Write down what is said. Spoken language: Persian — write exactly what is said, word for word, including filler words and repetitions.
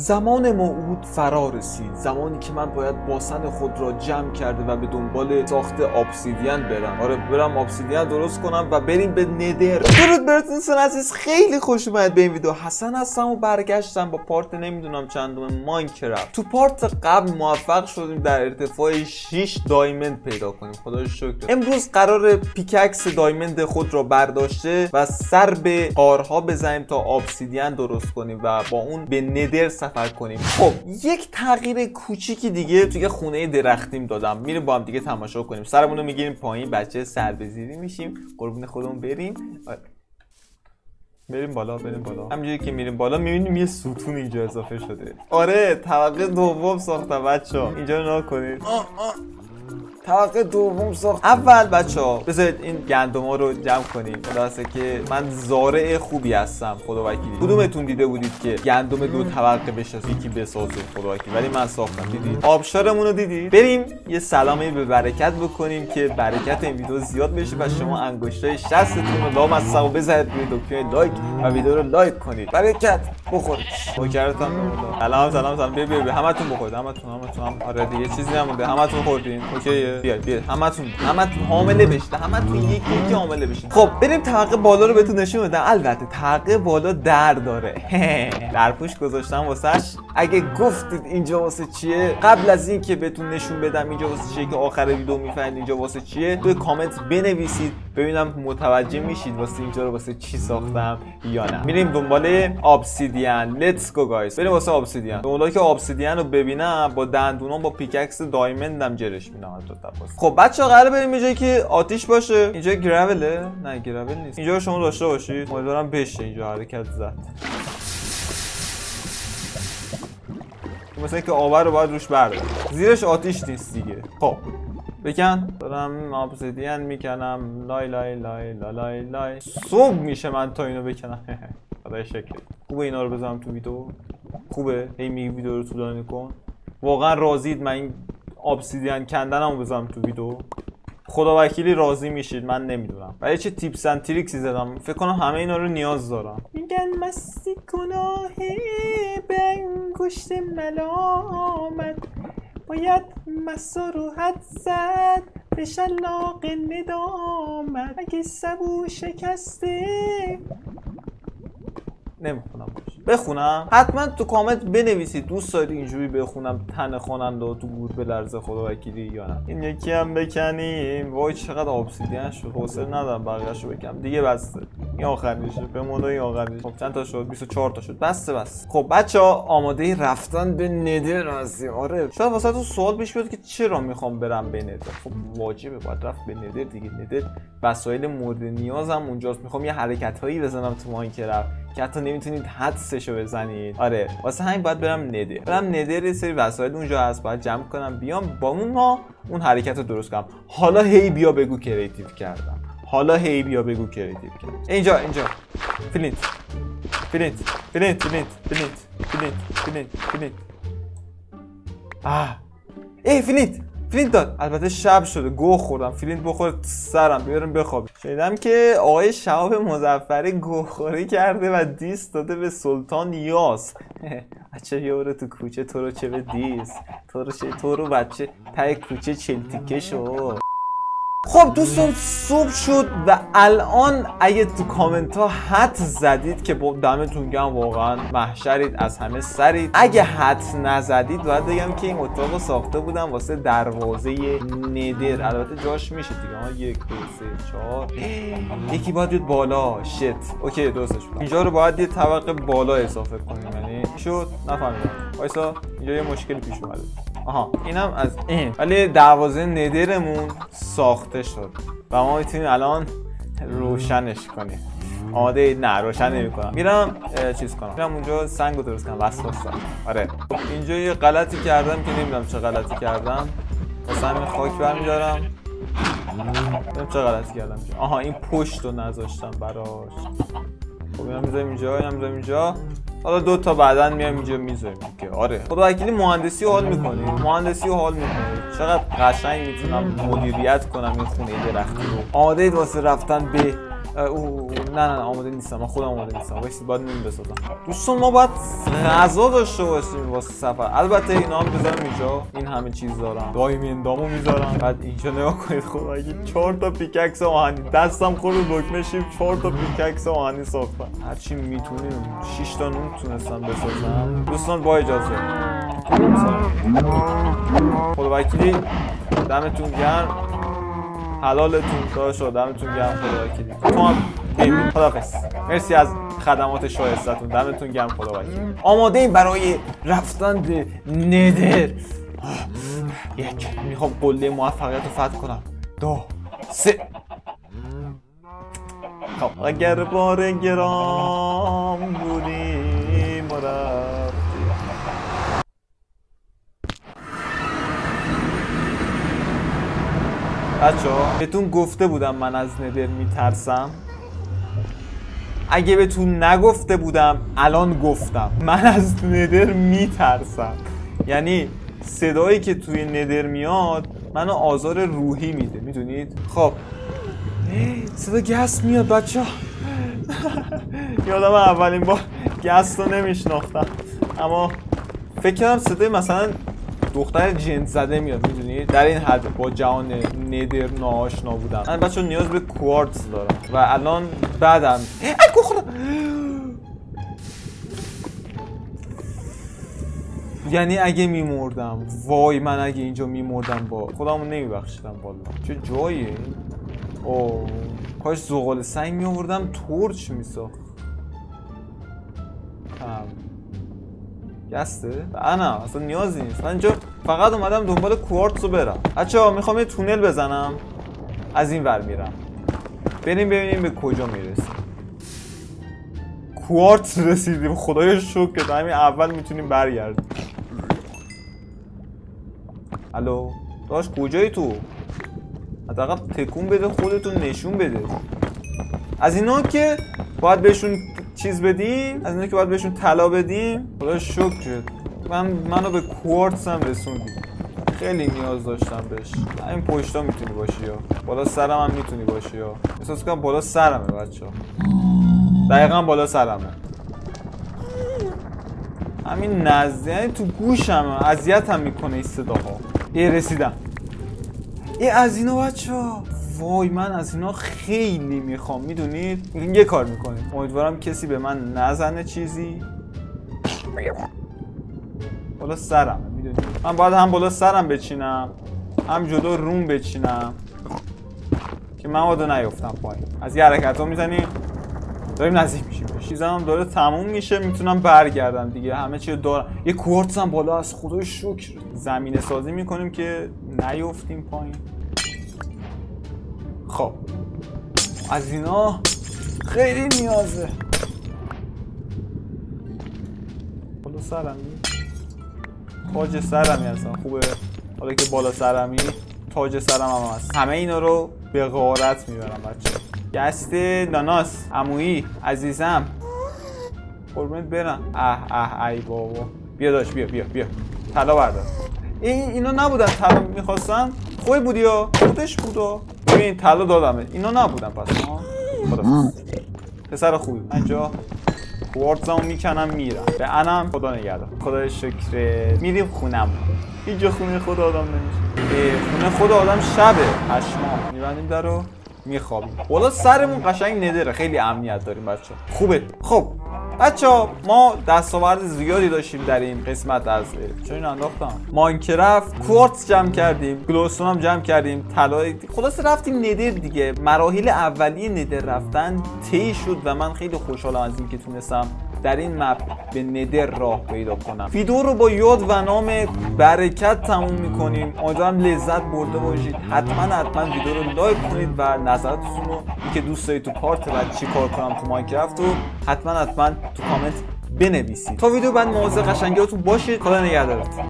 زمان موعود فرا رسید، زمانی که من باید باسن خود را جمع کرده و به دنبال ساخت ابسیدین برم. آره برم ابسیدین درست کنم و بریم به ندر. درود براتون عزیز، خیلی خوش اومد به این ویدیو. حسن هستم و برگشتم با پارت نمیدونم چندم ماینکرافت. تو پارت قبل موفق شدیم در ارتفاع شش دایموند پیدا کنیم، خدا شکر. امروز قرار پیکاکس دایموند خود را برداشته و سر به قارها بزنیم تا ابسیدین درست کنیم و با اون به ندر سفر کنیم. خب یک تغییر کوچیکی دیگه توی خونه درختیم دادم، میریم با هم دیگه تماشا کنیم. سرمون رو میگیریم پایین، بچه سربزیری میشیم، قربون خودمون بریم. بریم بالا، بریم بالا. همینجوری که میریم بالا میبینیم یه ستون اینجا اضافه شده. آره طبقه دوم ساختم بچه‌ها، اینجا نگاه کنید. طبقه دوم ساخت. اول بچه ها بذارید این گندم ها رو جمع کنیم، خلاصه که من زارع خوبی هستم خدا وکیلی. کدومتون دیده بودید که گندم دو طبقه بشه یکی بسازه خدا وکیلی؟ ولی من ساختم. دیدید آبشارمون رو؟ دیدید؟ بریم یه سلامی به برکت بکنیم که برکت این ویدیو زیاد بشه و شما انگشتای شستتون رو لام از سمو بزنید روی دکمه لایک و ویدیو رو لایک کنید. برکت بخورید. بکرتم نمیدونم. سلام سلام سلام بی بی بی همتون بخورید. همتون همتون هم آره دیگه چیزی نمونده. همتون خوردین. اوکی. بیاید بیاید همتون همتون حامله بشید، همتون یکی یکی حامله بشید. خب بریم طبقه بالا رو بهتون نشون بدم. البته طبقه بالا در داره. در پوش گذاشتم واسش. اگه گفتید اینجا واسه چیه، قبل از اینکه بهتون نشون بدم اینجا واسه چیه که آخر ویدیو میفهمید اینجا واسه چیه، توی کامنت بنویسید ببینم متوجه میشید واسه اینجا رو واسه چی ساختم یا نه. میریم دنبال ابسیدین. لتس گو گایز، بریم واسه ابسیدین. اونایی که ابسیدین رو ببینم با دندونام با پیکاکس دایموندم جرش میدم. خب بچه ها قراره بریم اینجایی که آتیش باشه. اینجا گراوله؟ نه گراول نیست. اینجا شما داشته باشید، امیدوارم بشه. اینجا حرکت زد مثل اینکه آور رو باید روش برده، زیرش آتیش نیست دیگه. خب بکن، دارم ابسیدین میکنم. لای لای لای لای لای صبح میشه من تا اینو بکنم. خدای شکر. خوبه اینا رو بذارم تو ویدیو؟ خوبه؟ هی میگی ویدیو رو طولانی کن. واقعا راضید من این ابسیدین کندنمو بذارم تو ویدیو؟ خدا وکیلی راضی میشید؟ من نمیدونم. ولی چه تیپس اند تریکسی زدم، فکر کنم همه اینا رو نیاز دارم. میگن مستی گناه به انگشت ملامت، باید مسا رو حد زد به شلاق ندامت، اگه سبو شکسته. نمیخونم، بخونم؟ حتما تو کامنت بنویسید دوست دارید اینجوری بخونم تن خواننده و تو گور بلرزه خدا وکیلی یا نه. این یکی هم بکنیم. وای چقدر ابسیدین شد، حوصله ندارم بقیه‌شو بکنم دیگه. بسته این آخریشه، به مولای آخریشه. خب چند تا شد؟ بیست و چهار تا شد. بسته بس. خب بچه‌ها آماده رفتن به ندر هستیم. آره شاید واسه تو سوال پیش بیاد که چرا میخوام برم به ندر. خب واجبه، باید رفت به ندر دیگه. ندر وسایل مورد نیازم اونجاست. میخوام یه حرکتایی بزنم تو ماینکرافت که حتی نمیتونید حدسشو بزنید. آره واسه همین باید برم ندر. برم ندر یه سری وسایل اونجا هست باید جمع کنم، بیام با اون ما اون حرکت رو درست کنم. حالا هی بیا بگو کریتیو کردم. حالا هی بیا بگو کریتیو کردم. اینجا اینجا فلینت فلینت فلینت فلینت فلینت فلینت فلینت فلینت آه ای فلینت فلینت داد. البته شب شده، گوه خوردم. فلینت بخور سرم بیارم بخواب. شنیدم که آقای شهاب مظفری گوهخوری کرده و دیس داده به سلطان یاس. بچه یارو تو کوچه تو رو چه به دیس، تو رو چه تو رو بچه تای کوچه چلتیکه شو. خب دوستان صبح شد و الان اگه تو کامنت ها حد زدید که با دمتون گرم، واقعا محشرید، از همه سرید. اگه حد نزدید باید بگم که این اتاق رو ساخته بودم واسه دروازه ندر. البته جاش میشه دیگه. یک دو سه چهار یکی باید دید بالا. شت اوکی درستش بود. اینجا رو باید یه طبقه بالا اضافه کنیم. یعنی شد نفهمیدم. وایسا اینجا یه مشکل پیش اومده. آها اینم از این. ولی دروازه ندرمون ساخته شد و ما میتونیم الان روشنش کنیم. آماده؟ نه روشن نمیکنم. میرم چیز کنم، میرم اونجا سنگو درست کنم. بس بس. آره اینجا یه غلطی کردم که نمیدونم چه غلطی کردم. واسه همین خاک برمیدارم. نمیدونم چه غلطی کردم. آها این پشت رو نذاشتم براش. خب اینم میذاریم اینجا، اینم میذاریم اینجا. حالا دو تا بعدن میام اینجا میذاریم که آره خدا وکیلی مهندسی رو حال میکنیم. مهندسی رو حال میکنیم. چقدر قشنگ میتونم مدیریت کنم این خونه درختی رو. آماده اید واسه رفتن به او نه نه آماده نیستم، من خودم آماده نیستم. واسه باید نون بسازم. دوستان ما باید غذا داشته باشیم واسه سفر. البته اینا هم بذارم اینجا، این همه چیز دارم. دایمی اندامو میذارم. بعد اینجا نگاه کنید خب اگه چهار تا پیکاکس آهنی دستم خورد لقمه شیب، چهار تا پیکاکس آهنی ساختم. هر چی میتونیم شش تا نون تونستم بسازم. دوستان با اجازه. خداوکیلی دمتون گرم. حلالتون کار شد، دمتون گرم خداوکیلی. تو هم ببین خدافظ. مرسی از خدمات شایستتون، دمتون گرم خداوکیلی. آماده این برای رفتن به ندر. یک، میخوام قله موفقیت رو فتح کنم. دو، سه. خب اگر بار گرام بودیم مرا بچه ها بهتون گفته بودم من از ندر میترسم. اگه بهتون نگفته بودم الان گفتم، من از ندر میترسم. یعنی صدایی که توی ندر میاد منو آزار روحی میده، میدونید؟ خب صدا گس میاد بچه ها. یادم اولین بار گس رو نمیشناختم، اما فکر کردم صدای مثلا دختر جنس زده میاد، میدونی؟ در این حد با جهان ندر ناآشنا بودم. من بچه نیاز به کوارتز دارم و الان بعدم الکو خدا یعنی اگه میمردم، وای من اگه اینجا میمردم با خودمو نمیبخشیدم والله. چه جاییه؟ اوه کاش زغال سنگ میآوردم تورچ میساخت. گسته؟ نه اصلا نیازی نیست، من اینجا فقط اومدم دنبال کوارتز رو برم. بچه‌ها میخوام یه تونل بزنم، از این ور میرم، بریم ببینیم به کجا میرسیم. کوارتز رسیدیم، خدای شکر که همین اول میتونیم برگردیم. الو داش کجایی تو؟ حداقل تکون بده، خودتون نشون بده. از اینا که باید بهشون چیز بدیم، از اینا که باید بهشون طلا بدیم. خدا شکر من منو به کوارتز هم رسوندی، خیلی نیاز داشتم بهش. همین پشتا میتونی باشی یا بالا سرم هم میتونی باشی یا احساس کنم بالا سرمه بچه ها. دقیقا بالا سرمه، همین نزدیک، یعنی تو گوشمه، اذیت هم میکنه این صداها. ای رسیدم، ای از اینا بچه ها. وای من از اینا خیلی میخوام، میدونید؟ یه کار میکنیم، امیدوارم کسی به من نزنه چیزی. بالا سرم، میدونید؟ من باید هم بالا سرم بچینم هم جدا روم بچینم که من وادو نیفتم پایین. از یه حرکت ها میزنیم، داریم نزدیک میشیم، چیزم هم داره تموم میشه، میتونم برگردم دیگه، همه چی دارم. یه کوارتز هم بالا از خدا شکر. زمین سازی میکنیم که نیفتیم پایین. خب از اینا خیلی نیازه. بالا سرمی تاج سرمی هستم، خوبه. حالا که بالا سرمی تاج سرم هم هست. همه اینا رو به غارت میبرم بچه. گست ناناس عمویی عزیزم قربونت برم. اه اه ای بابا بیا داش، بیا بیا بیا طلا بردار. این اینا نبودن طلا میخواستن، خوی بودی یا خودش بودا. ببین طلا دادمه، اینا نبودن پس ما. خدا پسر خوبی. من اینجا کوارتزمو میکنم میرم به انم. خدا نگهدار. خدا شکر میریم خونم. اینجا خونه خود آدم نمیشه، خونه خود آدم شبه پشما. میبندیم در رو میخوابیم. بالا سرمون قشنگ ندره، خیلی امنیت داریم بچه، خوبه. خب بچه‌ها ما دستاورد زیادی داشتیم در این قسمت از چون انداختم ماینکرافت. کوارتز جمع کردیم، گلوستون هم جمع کردیم، طلای خلاص رفتیم ندر دیگه. مراحل اولیه ندر رفتن طی شد و من خیلی خوشحالم از اینکه تونستم در این مپ به ندر راه پیدا کنم. ویدیو رو با یاد و نام برکت تموم میکنیم. امیدوارم لذت برده باشید. حتما حتما ویدیو رو لایک کنید و نظرتون رو اینکه دوست دارید تو پارت بعد چیکار کنم تو ماینکرافت رو حتما حتما تو کامنت بنویسید. تا ویدیو بعد مواظب قشنگیاتون باشید. خدا نگهدارتون.